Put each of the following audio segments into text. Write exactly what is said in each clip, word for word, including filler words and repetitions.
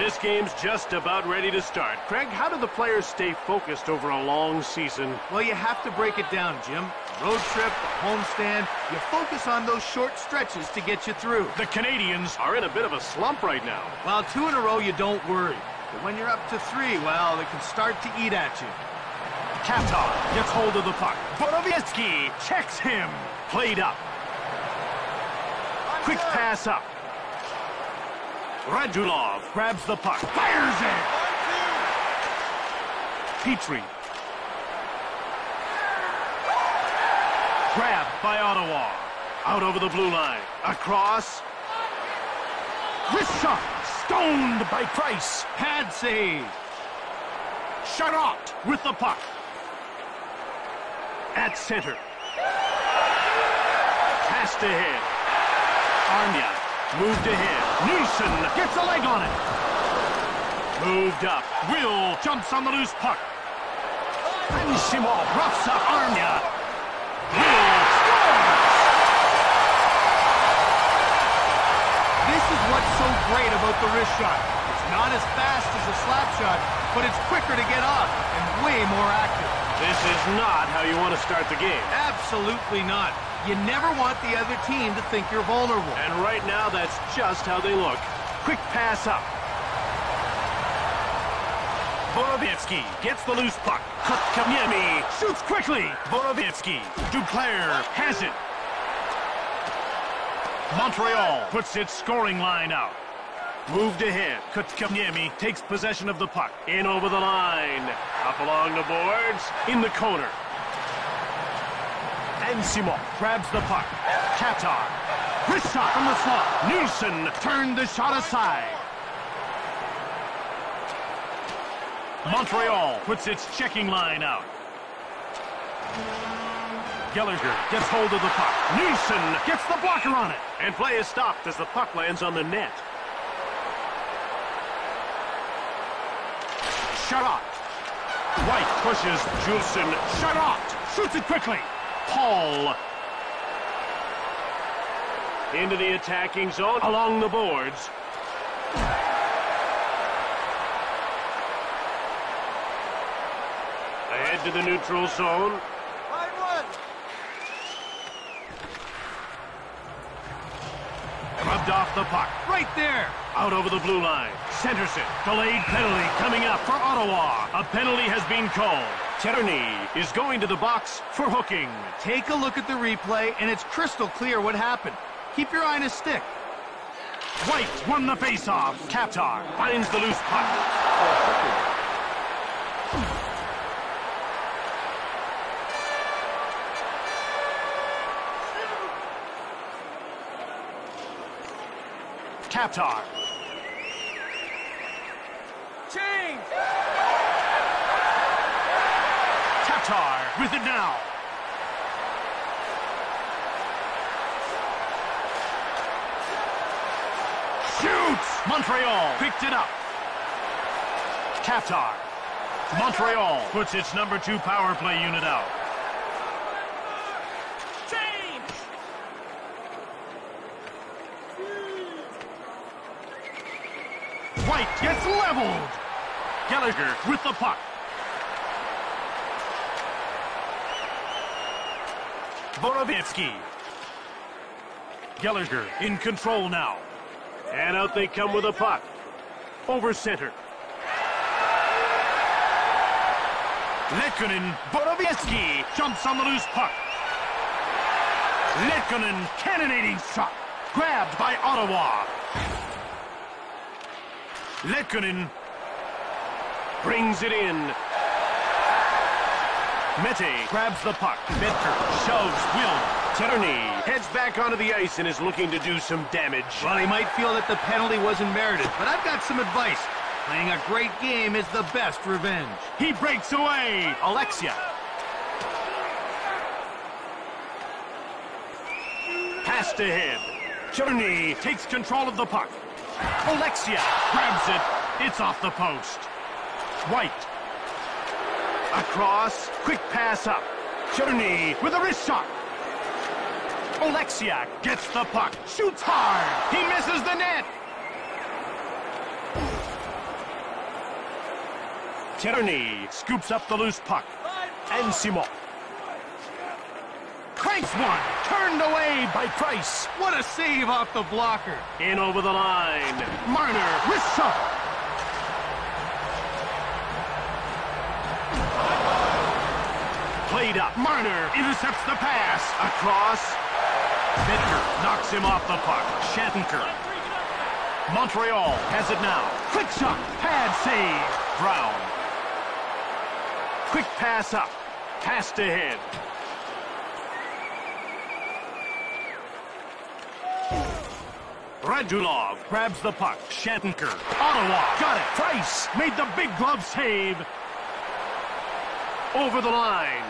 This game's just about ready to start. Craig, how do the players stay focused over a long season? Well, you have to break it down, Jim. A road trip, a homestand, you focus on those short stretches to get you through. The Canadians are in a bit of a slump right now. Well, two in a row, you don't worry. But when you're up to three, well, they can start to eat at you. Katar gets hold of the puck. Borowiecki checks him. Played up. Quick pass up. Radulov grabs the puck. Fires it. Petrie. Grabbed by Ottawa. Out over the blue line. Across. Wrist shot. Stoned by Price. Pad save. Sherratt with the puck. At center. Passed ahead. Armia moved ahead. Nielsen gets a leg on it. Moved up. Will jumps on the loose puck. Anishimov roughs up Armia. Will scores! This is what's so great about the wrist shot. It's not as fast as a slap shot, but it's quicker to get off and way more active. This is not how you want to start the game. Absolutely not. You never want the other team to think you're vulnerable. And right now, that's just how they look. Quick pass up. Borowiecki gets the loose puck. Kotkaniemi shoots quickly. Borowiecki. Duclair has it. Montreal puts its scoring line out. Moved ahead. Kotkaniemi takes possession of the puck. In over the line. Up along the boards. In the corner. Ansimov grabs the puck. Tatar. Wrist shot from the slot. Nielsen turned the shot aside. Montreal puts its checking line out. Gallagher gets hold of the puck. Nielsen gets the blocker on it. And play is stopped as the puck lands on the net. Sherratt. White pushes Juleson. Sherratt shoots it quickly. Paul. Into the attacking zone. Along the boards. Ahead to the neutral zone. Line one. Rubbed off the puck. Right there. Out over the blue line. Centers it. Delayed penalty coming up for Ottawa. A penalty has been called. Tierney is going to the box for hooking. Take a look at the replay, and it's crystal clear what happened. Keep your eye on his stick. White won the faceoff. Tatar finds the loose puck. Tatar. Change! Tatar with it now. Shoots! Montreal picked it up. Tatar. Montreal puts its number two power play unit out. White gets leveled. Gallagher with the puck. Borowiecki. Gallagher in control now. And out they come with a puck. Over center. Lekkonen. Borowiecki jumps on the loose puck. Lekkonen cannonading shot. Grabbed by Ottawa. Lekkonen brings it in. Mete grabs the puck. Bedker shoves Will. Tierney heads back onto the ice and is looking to do some damage. Well, he might feel that the penalty wasn't merited, but I've got some advice. Playing a great game is the best revenge. He breaks away. Alexia. Passed ahead. Tierney takes control of the puck. Alexia grabs it. It's off the post. White. Across. Quick pass up. Tierney with a wrist shot. Oleksiak gets the puck. Shoots hard. He misses the net. Tierney scoops up the loose puck. And Simon. Cranks one. Turned away by Price. What a save off the blocker. In over the line. Marner. Wrist shot. Played up. Marner intercepts the pass. Across. Bittner knocks him off the puck. Shattenkirk. Montreal has it now. Quick shot. Pad save. Brown. Quick pass up. Passed ahead. Radulov grabs the puck. Shattenkirk. Ottawa got it. Price made the big glove save. Over the line.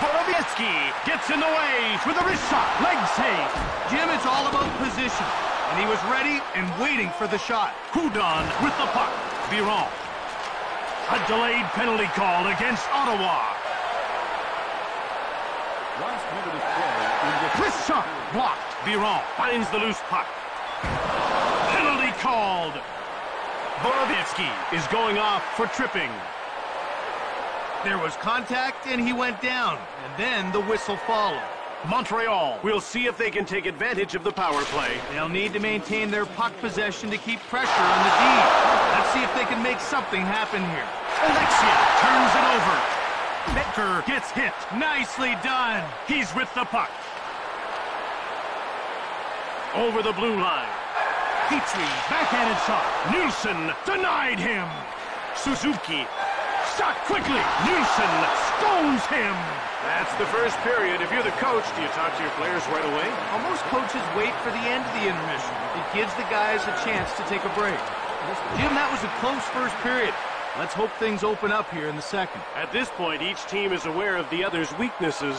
Borowiecki gets in the way with a wrist shot. Leg save. Jim, it's all about position. And he was ready and waiting for the shot. Houdon with the puck. Biron. A delayed penalty called against Ottawa. Last minute of play in the wrist shot. Blocked. Biron finds the loose puck. Penalty called. Borowiecki is going off for tripping. There was contact and he went down. And then the whistle followed. Montreal will see if they can take advantage of the power play. They'll need to maintain their puck possession to keep pressure on the D. Let's see if they can make something happen here. Alexia turns it over. Becker gets hit. Nicely done. He's with the puck. Over the blue line. Petrie, backhanded shot. Nielsen denied him. Suzuki, shot quickly. Nielsen stones him. That's the first period. If you're the coach, do you talk to your players right away? Well, most coaches wait for the end of the intermission. It gives the guys a chance to take a break. Jim, that was a close first period. Let's hope things open up here in the second. At this point, each team is aware of the other's weaknesses.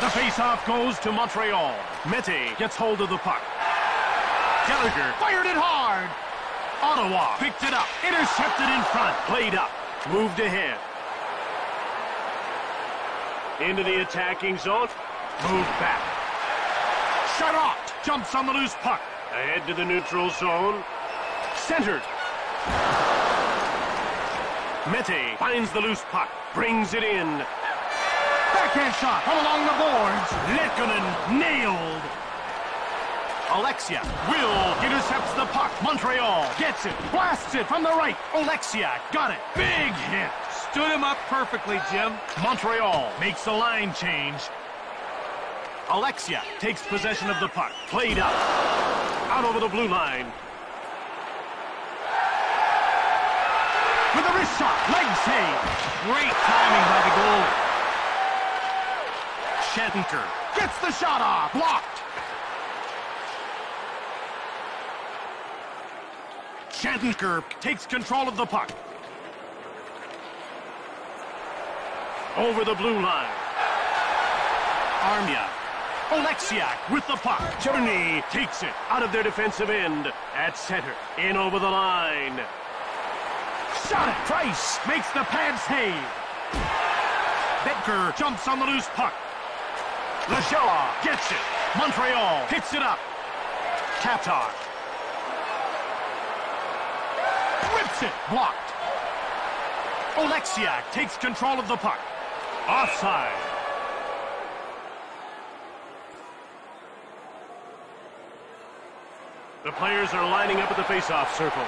The face-off goes to Montreal. Mete gets hold of the puck. Gallagher fired it hard. Ottawa picked it up. Intercepted in front. Played up. Moved ahead. Into the attacking zone. Moved back. Sherratt jumps on the loose puck. Ahead to the neutral zone. Centered. Mete finds the loose puck. Brings it in. Backhand shot from along the boards. Lekkonen nailed. Alexia will intercepts the puck. Montreal gets it. Blasts it from the right. Alexia got it. Big hit. Stood him up perfectly, Jim. Montreal makes a line change. Alexia takes possession of the puck. Played up. Out over the blue line. With a wrist shot. Leg save. Great timing by the goalie. Shattenkirk gets the shot off. Blocked. Shattenkirk takes control of the puck. Over the blue line. Armia. Oleksiak with the puck. Tierney takes it out of their defensive end. At center. In over the line. Shot it. Price makes the pad save. Becker jumps on the loose puck. Lajoie gets it. Montreal picks it up. Tatar. Rips it. Blocked. Oleksiak takes control of the puck. Offside. The players are lining up at the face-off circle.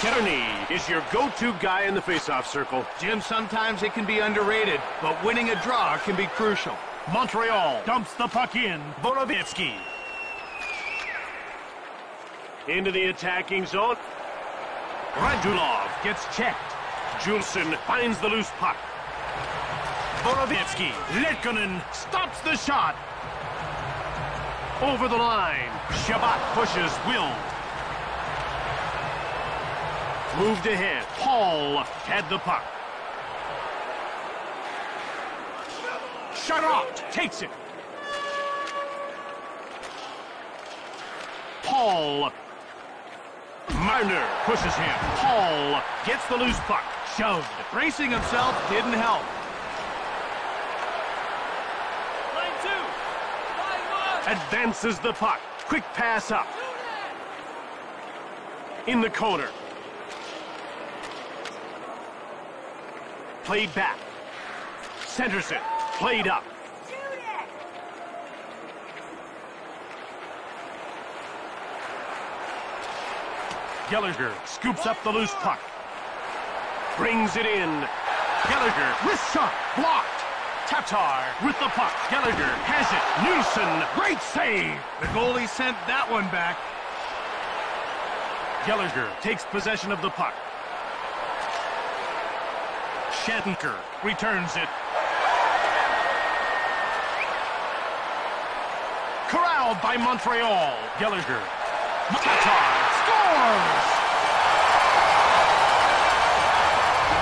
Tierney is your go-to guy in the face-off circle. Jim, sometimes it can be underrated, but winning a draw can be crucial. Montreal dumps the puck in. Borowiecki. Into the attacking zone. Radulov gets checked. Julesson finds the loose puck. Borowiecki. Lekkonen stops the shot. Over the line. Shabbat pushes Will. Moved ahead. Paul had the puck. Sherratt takes it. Paul. Marner pushes him. Paul gets the loose puck. Shoved. Bracing himself didn't help. Line two. Line one. Advances the puck. Quick pass up. In the corner. Played back. Centerson. Played up. Gallagher scoops up the loose puck. Brings it in. Gallagher, wrist shot, blocked. Tatar with the puck. Gallagher has it. Nielsen, great save. The goalie sent that one back. Gallagher takes possession of the puck. Shattenker returns it. Corralled by Montreal. Gallagher. Tatar scores!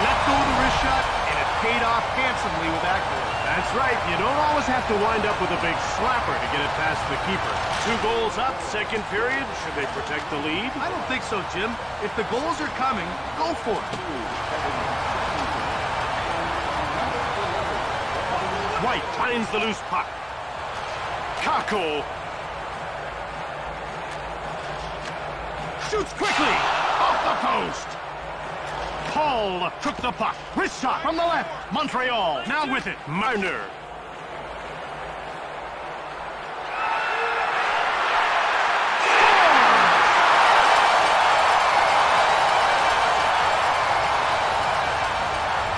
Let go of the wrist shot, and it paid off handsomely with that goal. That's right. You don't always have to wind up with a big slapper to get it past the keeper. Two goals up, second period. Should they protect the lead? I don't think so, Jim. If the goals are coming, go for it. White finds the loose puck. Kako shoots quickly off the post. Paul took the puck. Wrist shot from the left. Montreal now with it. Marner.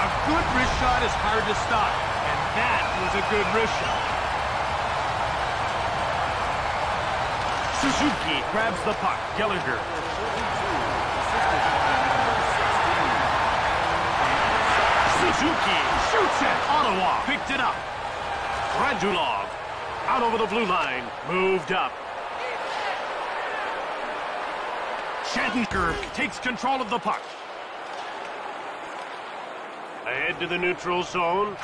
A good wrist shot is hard to stop, and that was a good wrist shot. Suzuki grabs the puck. Gallagher. Suzuki shoots it. Ottawa picked it up. Radulov out over the blue line. Moved up. Shattenkirk takes control of the puck. Ahead to the neutral zone.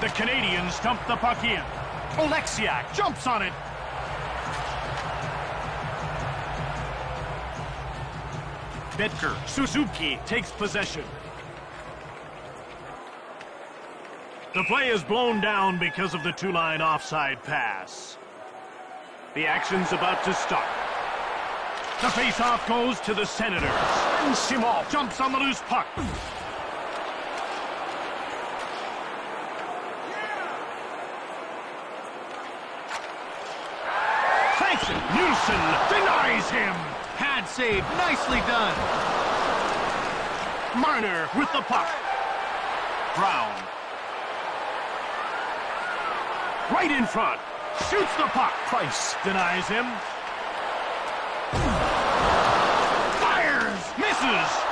The Canadians dump the puck in. Oleksiak jumps on it. Betker. Suzuki takes possession. The play is blown down because of the two-line offside pass. The action's about to start. The face-off goes to the Senators. Simov jumps on the loose puck. Thanks. Nielsen denies him. Pad save, nicely done. Marner with the puck. Brown. Right in front. Shoots the puck. Price denies him. Fires. Misses.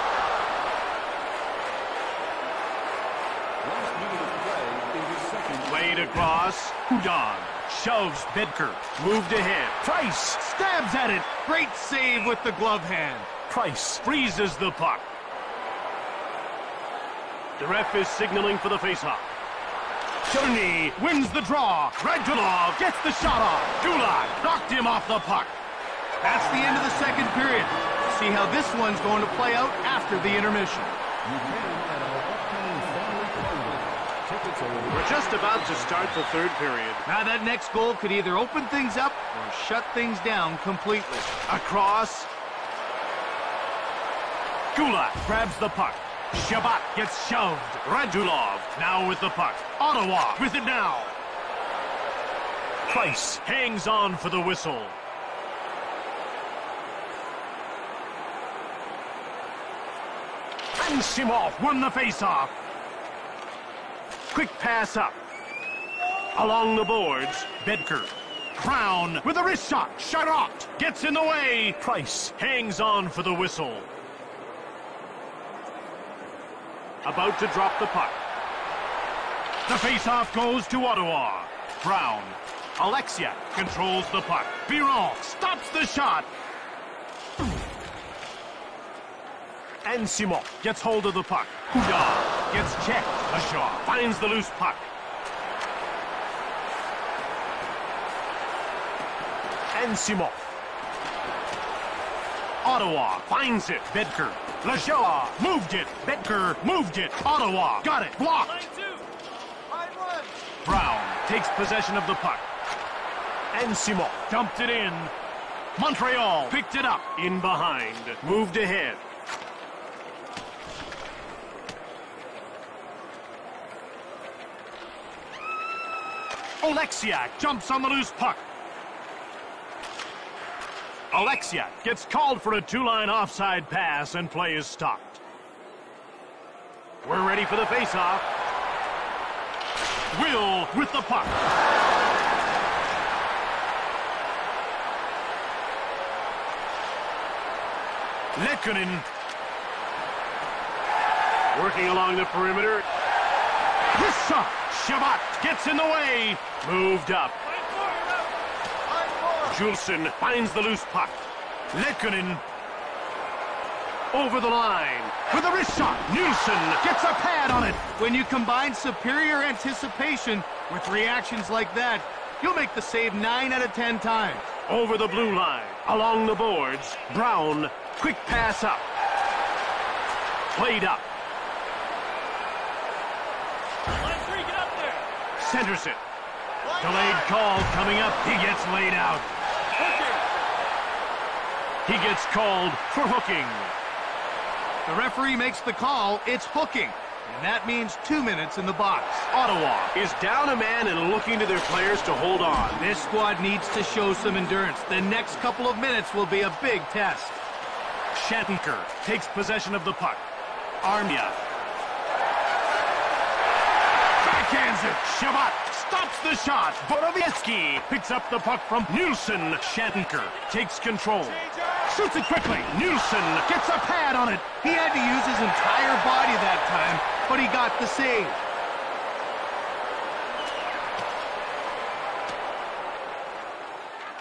Played across. Houdon. Shoves Bedker. Moved ahead. Price stabs at it. Great save with the glove hand. Price freezes the puck. The ref is signaling for the faceoff. Journey wins the draw. Radulov gets the shot off. Gulak knocked him off the puck. That's the end of the second period. See how this one's going to play out after the intermission. We're just about to start the third period. Now that next goal could either open things up or shut things down completely. Across. Gulak grabs the puck. Shabbat gets shoved. Radulov now with the puck. Ottawa with it now. Price hangs on for the whistle. And Simov won the faceoff. Quick pass up. Along the boards, Bedker. Crown with a wrist shot. Sherratt gets in the way. Price hangs on for the whistle. About to drop the puck. The face-off goes to Ottawa. Brown. Alexia controls the puck. Biron stops the shot. And Simon gets hold of the puck. Houdon gets checked. Ajaw finds the loose puck. And Simon. Ottawa finds it. Bedker. Lajoie moved it. Bedker moved it. Ottawa got it. Blocked. Brown takes possession of the puck. And Simon dumped it in. Montreal picked it up. In behind. Moved ahead. Oleksiak jumps on the loose puck. Oleksiak gets called for a two-line offside pass, and play is stopped. We're ready for the face-off. Will with the puck. Lekkonen. Working along the perimeter. This shot. Shabbat gets in the way. Moved up. Julesson finds the loose puck. Lekkonen over the line with a wrist shot. Nilsson gets a pad on it. When you combine superior anticipation with reactions like that, you'll make the save nine out of ten times. Over the blue line, along the boards. Brown, quick pass up. Played up. Line three, get up there. Centerson. Delayed call coming up. He gets laid out. He gets called for hooking. The referee makes the call. It's hooking. And that means two minutes in the box. Ottawa is down a man and looking to their players to hold on. This squad needs to show some endurance. The next couple of minutes will be a big test. Shattenkirk takes possession of the puck. Armia. Backhands it. Shabbat stops the shot. Borowiecki picks up the puck from Nilsson. Shattenkirk takes control. Shoots it quickly. Nilsson gets a pad on it. He had to use his entire body that time, but he got the save.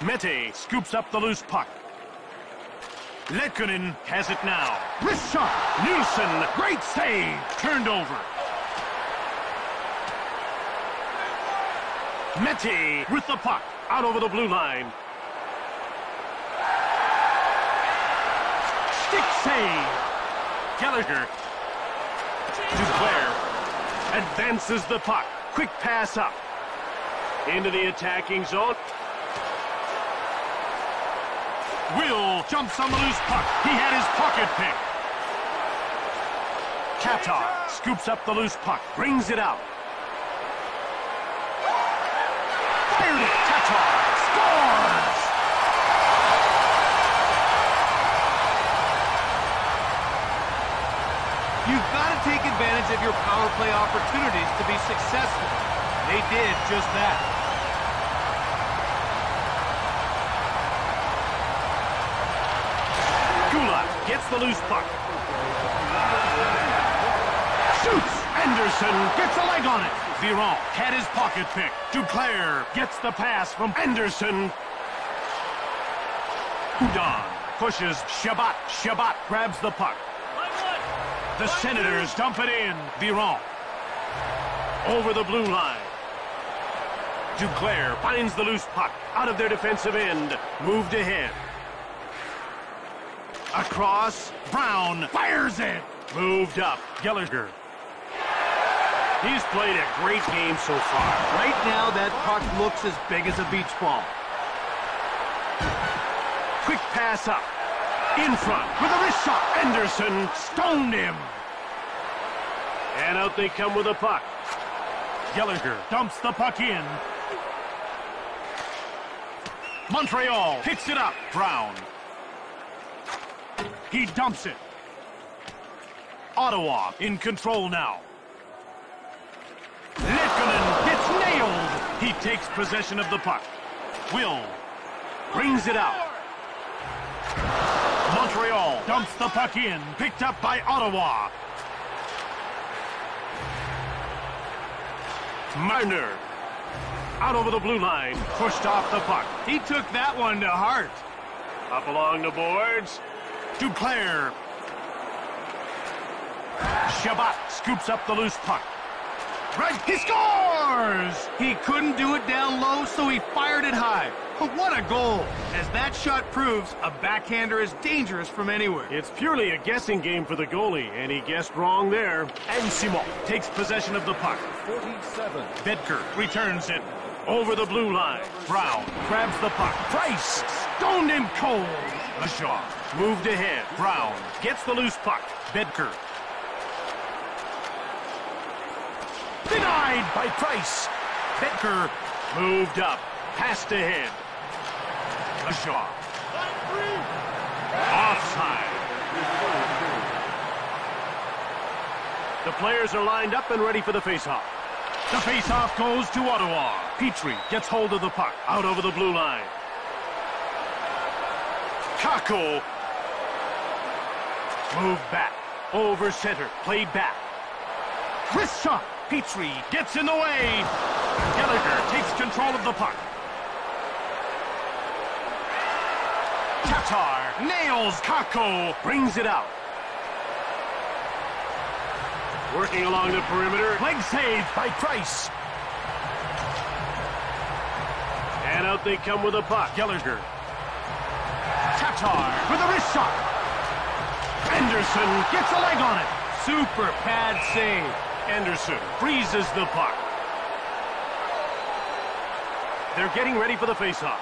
Mete scoops up the loose puck. Lekkonen has it now. Wrist shot. Nilsson, great save. Turned over. Mete with the puck. Out over the blue line. Stick save. Gallagher. Duclair advances the puck. Quick pass up. Into the attacking zone. Will jumps on the loose puck. He had his pocket pick. Katar scoops up the loose puck. Brings it out. Fired it. Katar scores! You've got to take advantage of your power play opportunities to be successful. They did just that. Gets the loose puck. Shoots. Anderson gets a leg on it. Viron had his pocket pick. Duclair gets the pass from Anderson. Houdon pushes Shabbat. Shabbat grabs the puck. The Senators dump it in. Viron over the blue line. Duclair finds the loose puck out of their defensive end. Moved ahead. Across, Brown fires it. Moved up, Gallagher. He's played a great game so far. Right now, that puck looks as big as a beach ball. Quick pass up. In front with a wrist shot. Anderson stoned him. And out they come with a puck. Gallagher dumps the puck in. Montreal picks it up. Brown. He dumps it. Ottawa in control now. Lekkonen gets nailed. He takes possession of the puck. Will brings it out. Montreal dumps the puck in. Picked up by Ottawa. Marner out over the blue line. Pushed off the puck. He took that one to heart. Up along the boards. Duclair. Shabbat scoops up the loose puck. Right, he scores! He couldn't do it down low, so he fired it high. But what a goal! As that shot proves, a backhander is dangerous from anywhere. It's purely a guessing game for the goalie, and he guessed wrong there. Ansimov takes possession of the puck. forty-seven. Vedker returns it. Over the blue line. Brown grabs the puck. Price stoned him cold. Lajong moved ahead. Brown gets the loose puck. Bedker. Denied by Price. Bedker Moved up. Pass to him. A shot. Offside. The players are lined up and ready for the faceoff. The faceoff goes to Ottawa. Petrie gets hold of the puck. Out over the blue line. Kako. Moved back. Over center. Played back. Wrist shot. Petrie gets in the way. Gallagher takes control of the puck. Tatar nails Kako. Brings it out. Working along the perimeter. Leg saved by Price. And out they come with the puck. Gallagher. Tatar with a wrist shot. Anderson gets a leg on it. Super pad save. Anderson freezes the puck. They're getting ready for the faceoff.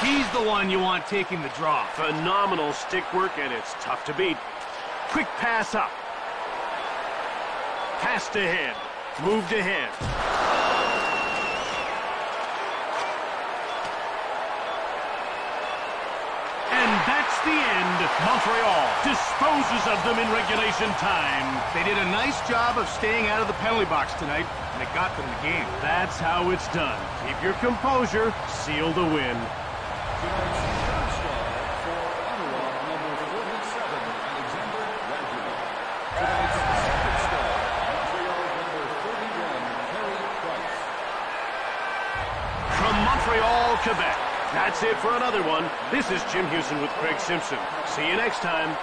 He's the one you want taking the draw. Phenomenal stick work, and it's tough to beat. Quick pass up. Pass to him. Moved to him. And that's the end. Montreal disposes of them in regulation time. They did a nice job of staying out of the penalty box tonight, and it got them the game. That's how it's done. Keep your composure. Seal the win. Montreal, Quebec. That's it for another one. This is Jim Hewson with Craig Simpson. See you next time.